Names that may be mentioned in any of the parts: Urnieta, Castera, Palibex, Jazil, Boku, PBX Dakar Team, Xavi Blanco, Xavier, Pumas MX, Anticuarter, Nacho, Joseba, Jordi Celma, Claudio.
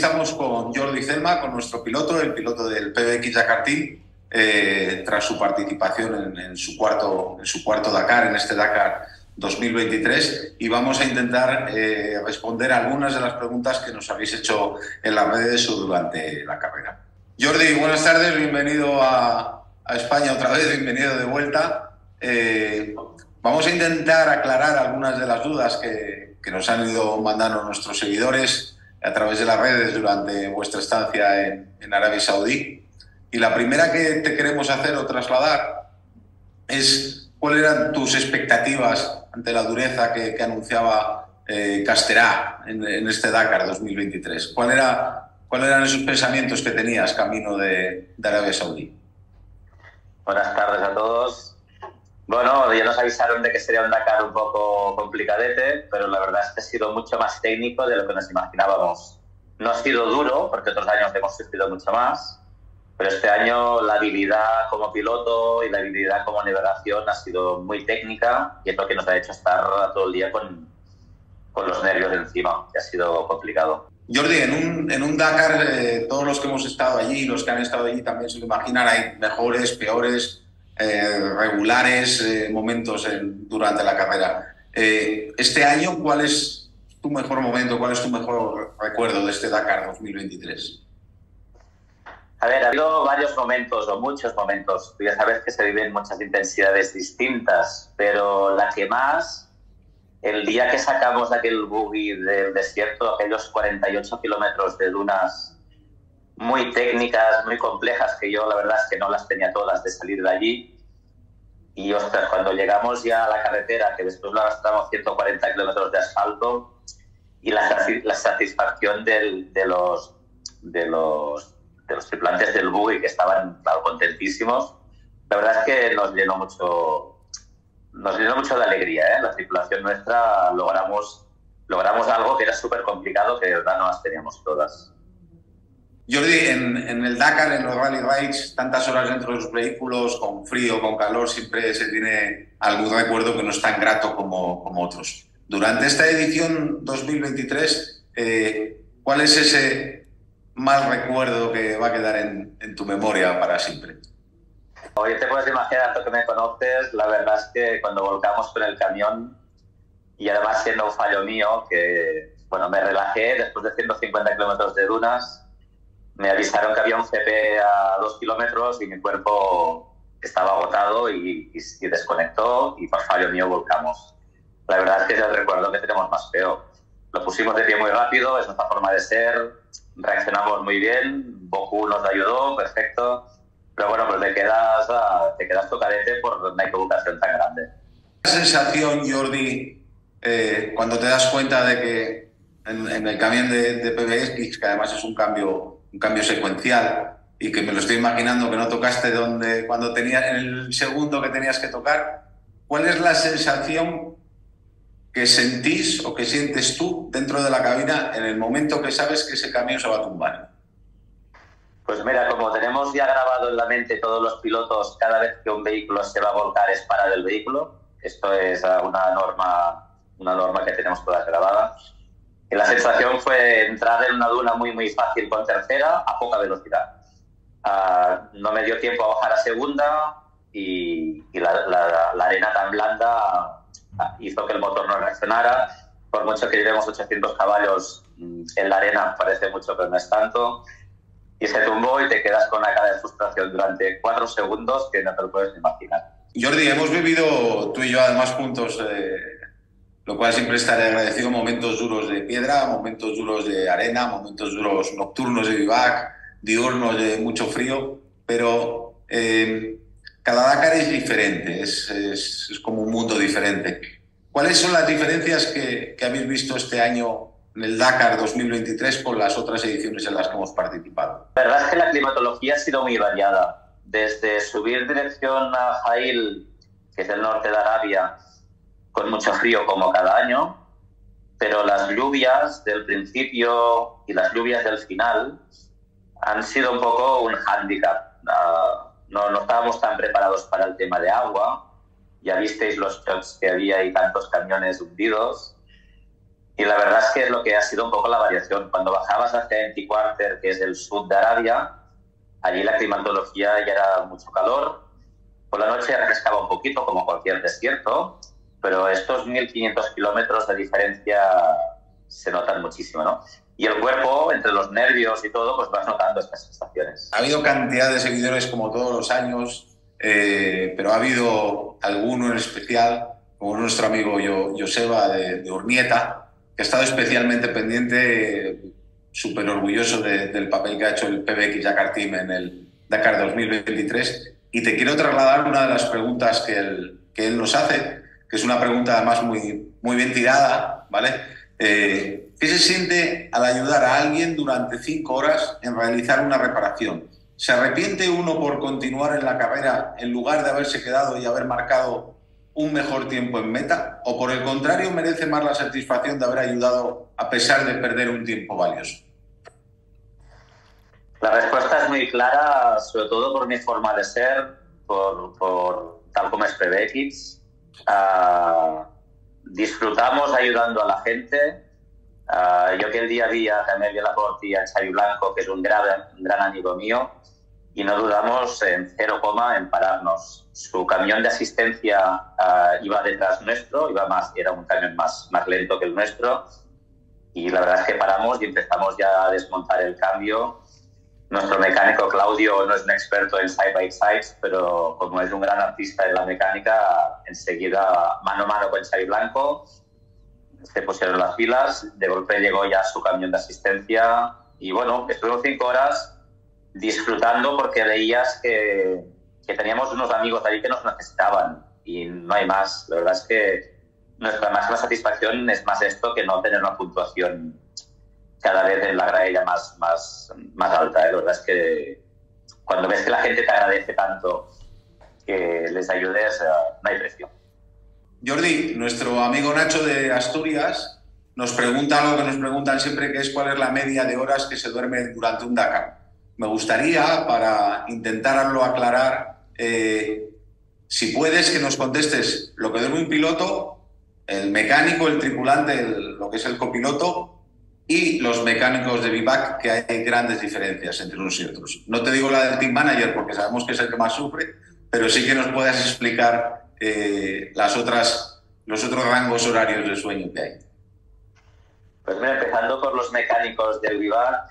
estamos con Jordi Celma, con nuestro piloto, el piloto del PBX Dakar Team, tras su participación en su cuarto Dakar, en este Dakar 2023, y vamos a intentar responder algunas de las preguntas que nos habéis hecho en las redes o durante la carrera. Jordi, buenas tardes, bienvenido a España otra vez, bienvenido de vuelta. Vamos a intentar aclarar algunas de las dudas que nos han ido mandando nuestros seguidores a través de las redes durante vuestra estancia en Arabia Saudí. Y la primera que te queremos hacer o trasladar es cuáles eran tus expectativas ante la dureza que anunciaba Castera en este Dakar 2023. ¿Cuáles eran esos pensamientos que tenías camino de Arabia Saudí? Buenas tardes a todos. Bueno, ya nos avisaron de que sería un Dakar un poco complicadete, pero la verdad es que ha sido mucho más técnico de lo que nos imaginábamos. No ha sido duro, porque otros años hemos sufrido mucho más, pero este año la habilidad como piloto y la habilidad como navegación ha sido muy técnica y es lo que nos ha hecho estar todo el día con los nervios encima, que ha sido complicado. Jordi, en un Dakar, todos los que hemos estado allí, los que han estado allí también se lo imaginan, hay mejores, peores, regulares momentos durante la carrera. Este año, ¿cuál es tu mejor momento, cuál es tu mejor recuerdo de este Dakar 2023? A ver, ha habido varios momentos o muchos momentos. Tú ya sabes que se viven muchas intensidades distintas, pero la que más, el día que sacamos aquel buggy del desierto, aquellos 48 kilómetros de dunas muy técnicas, muy complejas, que yo la verdad es que no las tenía todas de salir de allí. Y ostras, cuando llegamos ya a la carretera, que después la gastamos 140 kilómetros de asfalto, y la satisfacción de los tripulantes del buggy, que estaban, claro, contentísimos. La verdad es que nos llenó mucho de alegría, ¿eh? La tripulación nuestra logramos algo que era súper complicado, que de verdad no las teníamos todas. Jordi, en el Dakar, en los rally rides, tantas horas dentro de los vehículos, con frío, con calor, siempre se tiene algún recuerdo que no es tan grato como otros. Durante esta edición 2023, ¿cuál es ese mal recuerdo que va a quedar en tu memoria para siempre? Oye, te puedes imaginar, tanto que me conoces, la verdad es que cuando volcamos con el camión, y además siendo un fallo mío, que bueno, me relajé después de 150 kilómetros de dunas, me avisaron que había un CP a 2 kilómetros y mi cuerpo estaba agotado y desconectó, y por fallo mío volcamos. La verdad es que es el recuerdo que tenemos más feo. Lo pusimos de pie muy rápido, es nuestra forma de ser, reaccionamos muy bien, Boku nos ayudó, perfecto, pero bueno, pues te quedas tocadete por una equivocación tan grande. ¿Qué sensación, Jordi, cuando te das cuenta de que en el camión de PBX, que además es un cambio secuencial, y que me lo estoy imaginando que no tocaste cuando tenías en el segundo que tenías que tocar, ¿cuál es la sensación que sentís o que sientes tú dentro de la cabina en el momento que sabes que ese camión se va a tumbar? Pues mira, como tenemos ya grabado en la mente todos los pilotos, cada vez que un vehículo se va a volcar es parar el vehículo. Esto es una norma que tenemos todas grabadas. Y la sensación fue entrar en una duna muy, muy fácil con tercera a poca velocidad. No me dio tiempo a bajar a segunda y la arena tan blanda hizo que el motor no reaccionara. Por mucho que llevemos 800 caballos en la arena, parece mucho, pero no es tanto. Y se tumbó y te quedas con una cara de frustración durante 4 segundos que no te lo puedes imaginar. Jordi, hemos vivido tú y yo además juntos, lo cual siempre estaré agradecido, momentos duros de piedra, momentos duros de arena, momentos duros nocturnos de vivac, diurnos de mucho frío, pero cada Dakar es diferente, es como un mundo diferente. ¿Cuáles son las diferencias que habéis visto este año en el Dakar 2023 con las otras ediciones en las que hemos participado? La verdad es que la climatología ha sido muy variada. Desde subir dirección a Jazil, que es del norte de Arabia, con mucho frío como cada año, pero las lluvias del principio y las lluvias del final han sido un poco un hándicap. No estábamos tan preparados para el tema de agua, ya visteis los shocks que había y tantos camiones hundidos, Y la verdad es que es lo que ha sido un poco la variación. Cuando bajabas hacia Anticuarter, que es el sur de Arabia, allí la climatología ya era mucho calor. Por la noche refrescaba un poquito, como cualquier desierto, pero estos 1.500 kilómetros de diferencia se notan muchísimo, ¿no? Y el cuerpo, entre los nervios y todo, pues vas notando estas sensaciones. Ha habido cantidad de seguidores como todos los años, pero ha habido alguno en especial, como nuestro amigo Joseba de Urnieta, que ha estado especialmente pendiente, súper orgulloso del papel que ha hecho el PBX Dakar Team en el Dakar 2023. Y te quiero trasladar una de las preguntas que él nos hace, que es una pregunta además muy, muy bien tirada, ¿vale? ¿Qué se siente al ayudar a alguien durante 5 horas en realizar una reparación? ¿Se arrepiente uno por continuar en la carrera en lugar de haberse quedado y haber marcado un mejor tiempo en meta? ¿O por el contrario merece más la satisfacción de haber ayudado a pesar de perder un tiempo valioso? La respuesta es muy clara, sobre todo por mi forma de ser, por tal como es PBX. Disfrutamos ayudando a la gente. Yo que el día a día también vi la portilla a Xavi Blanco, que es un gran amigo mío, y no dudamos en 0, en pararnos. Su camión de asistencia iba detrás nuestro, era un camión más lento que el nuestro, y la verdad es que paramos y empezamos ya a desmontar el cambio. Nuestro mecánico Claudio no es un experto en side by sides, pero como es un gran artista en la mecánica, enseguida mano a mano con Xavi Blanco se pusieron las pilas. De golpe llegó ya su camión de asistencia y bueno, estuvimos 5 horas disfrutando, porque veías que teníamos unos amigos allí que nos necesitaban y no hay más. La verdad es que nuestra máxima satisfacción es más esto que no tener una puntuación cada vez en la gradilla más alta, ¿eh? La verdad es que cuando ves que la gente te agradece tanto que les ayudes, no hay precio. Jordi, nuestro amigo Nacho de Asturias nos pregunta algo que nos preguntan siempre, que es cuál es la media de horas que se duerme durante un Dakar. Me gustaría, para intentarlo aclarar, si puedes, que nos contestes lo que duerme un piloto, el mecánico, el tripulante, lo que es el copiloto, y los mecánicos de bivac, que hay grandes diferencias entre unos y otros. No te digo la del team manager porque sabemos que es el que más sufre, pero sí que nos puedas explicar los otros rangos horarios de sueño que hay. Pues mira, empezando por los mecánicos del bivac,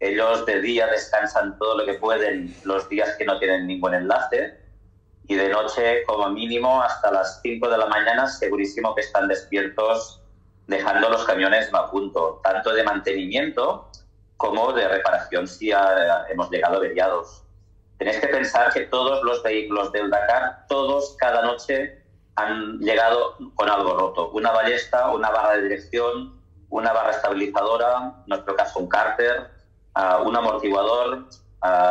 ellos de día descansan todo lo que pueden los días que no tienen ningún enlace, y de noche como mínimo hasta las 5 de la mañana segurísimo que están despiertos, dejando los camiones a punto, tanto de mantenimiento como de reparación si hemos llegado averiados. Tenéis que pensar que todos los vehículos del Dakar, todos cada noche han llegado con algo roto. Una ballesta, una barra de dirección, una barra estabilizadora, en nuestro caso un cárter, un amortiguador.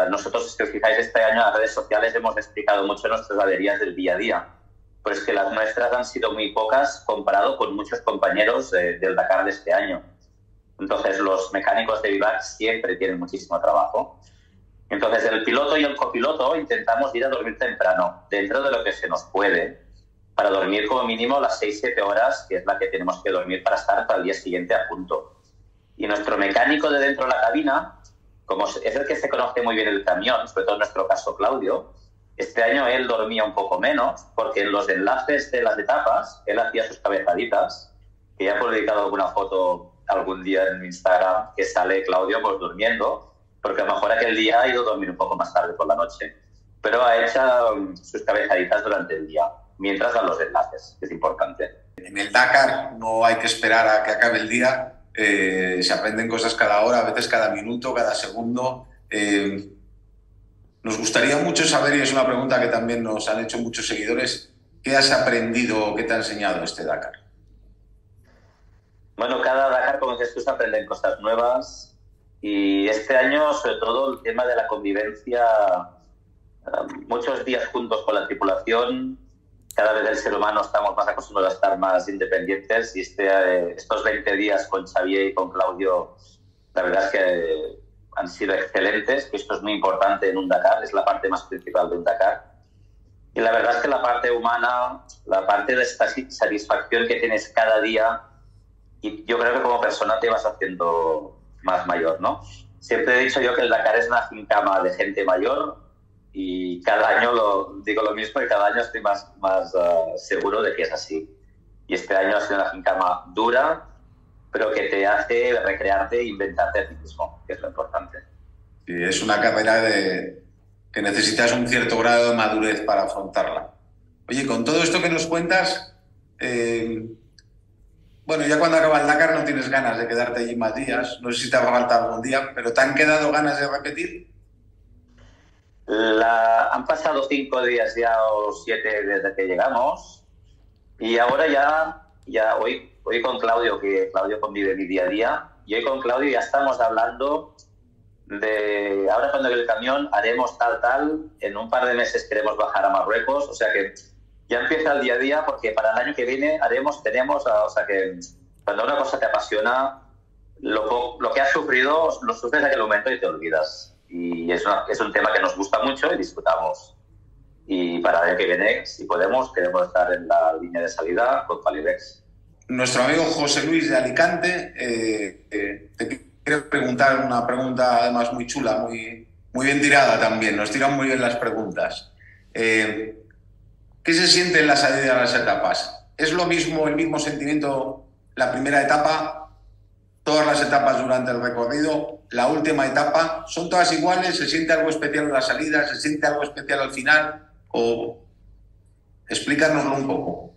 Nosotros, si os fijáis, este año en las redes sociales hemos explicado mucho nuestras averías del día a día. Pues que las nuestras han sido muy pocas comparado con muchos compañeros del Dakar de este año. Entonces, los mecánicos de Vivar siempre tienen muchísimo trabajo. Entonces, el piloto y el copiloto intentamos ir a dormir temprano, dentro de lo que se nos puede, para dormir como mínimo las 6-7 horas, que es la que tenemos que dormir para estar al día siguiente a punto. Y nuestro mecánico de dentro de la cabina, como es el que se conoce muy bien el camión, sobre todo en nuestro caso Claudio, este año él dormía un poco menos, porque en los enlaces de las etapas él hacía sus cabezaditas, que ya he publicado alguna foto algún día en Instagram que sale Claudio pues durmiendo, porque a lo mejor aquel día ha ido a dormir un poco más tarde por la noche, pero ha hecho sus cabezaditas durante el día, mientras dan los enlaces, que es importante. En el Dakar no hay que esperar a que acabe el día, se aprenden cosas cada hora, a veces cada minuto, cada segundo. Nos gustaría mucho saber, y es una pregunta que también nos han hecho muchos seguidores, ¿qué has aprendido o qué te ha enseñado este Dakar? Bueno, cada Dakar, como dices tú, se aprenden cosas nuevas, y este año, sobre todo, el tema de la convivencia, muchos días juntos con la tripulación. Cada vez el ser humano estamos más acostumbrados a estar más independientes, y estos 20 días con Xavier y con Claudio, la verdad es que han sido excelentes, que esto es muy importante en un Dakar, es la parte más principal de un Dakar. Y la verdad es que la parte humana, la parte de esta satisfacción que tienes cada día y yo creo que como persona te vas haciendo más mayor, ¿no? Siempre he dicho yo que el Dakar es una gincama de gente mayor y cada año digo lo mismo y cada año estoy más seguro de que es así. Y este año ha sido una gincama dura, pero que te hace recrearte e inventarte a ti mismo, que es lo importante. Sí, es una carrera que necesitas un cierto grado de madurez para afrontarla. Oye, con todo esto que nos cuentas, bueno, ya cuando acaba el Dakar no tienes ganas de quedarte allí más días, no sé si te habrá faltado algún día, pero ¿te han quedado ganas de repetir? Han pasado 5 días ya o 7 desde que llegamos y ahora ya hoy con Claudio, que Claudio convive mi día a día, y hoy con Claudio ya estamos hablando de ahora cuando llegue el camión haremos tal, en un par de meses queremos bajar a Marruecos, o sea que ya empieza el día a día, porque para el año que viene tenemos, o sea que cuando una cosa te apasiona, lo que has sufrido, lo sufres en aquel momento y te olvidas. Y es un tema que nos gusta mucho y disfrutamos. Y para el año que viene, si podemos, queremos estar en la línea de salida con Palibex. Nuestro amigo José Luis de Alicante, te quiero preguntar una pregunta además muy chula, muy bien tirada también, nos tiran muy bien las preguntas. ¿Qué se siente en la salida de las etapas? ¿Es el mismo sentimiento la primera etapa, todas las etapas durante el recorrido, la última etapa? ¿Son todas iguales? ¿Se siente algo especial en la salida? ¿Se siente algo especial al final? O... Explícanoslo un poco.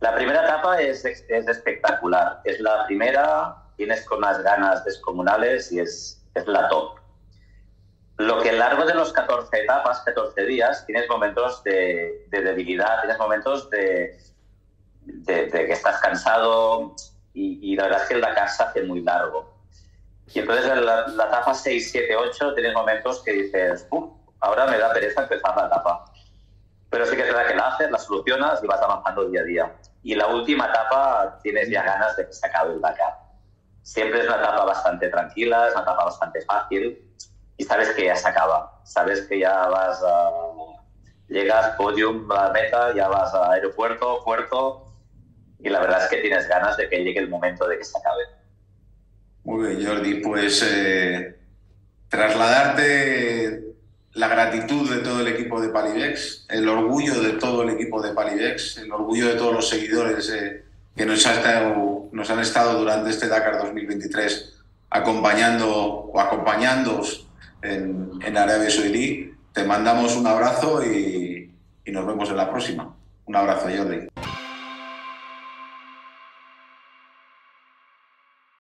La primera etapa es espectacular. Es la primera, tienes con unas ganas descomunales y es la top. Lo que a lo largo de los 14 etapas, 14 días, tienes momentos de debilidad, tienes momentos de que estás cansado y la verdad es que la casa hace muy largo. Y entonces en la etapa 6, 7, 8 tienes momentos que dices, ahora me da pereza empezar la etapa. Pero sí que es verdad que la haces, la solucionas y vas avanzando día a día. Y la última etapa tienes ya ganas de que se acabe el Dakar. Siempre es una etapa bastante tranquila, es una etapa bastante fácil. Y sabes que ya se acaba, sabes que ya vas a... Llegas, podium, a meta, ya vas a aeropuerto, puerto... Y la verdad es que tienes ganas de que llegue el momento de que se acabe. Muy bien, Jordi, pues trasladarte la gratitud de todo el equipo de Palibex, el orgullo de todo el equipo de Palibex, el orgullo de todos los seguidores que nos han estado durante este Dakar 2023 acompañándoos en Arabia Saudí. Te mandamos un abrazo y nos vemos en la próxima. Un abrazo, Jordi.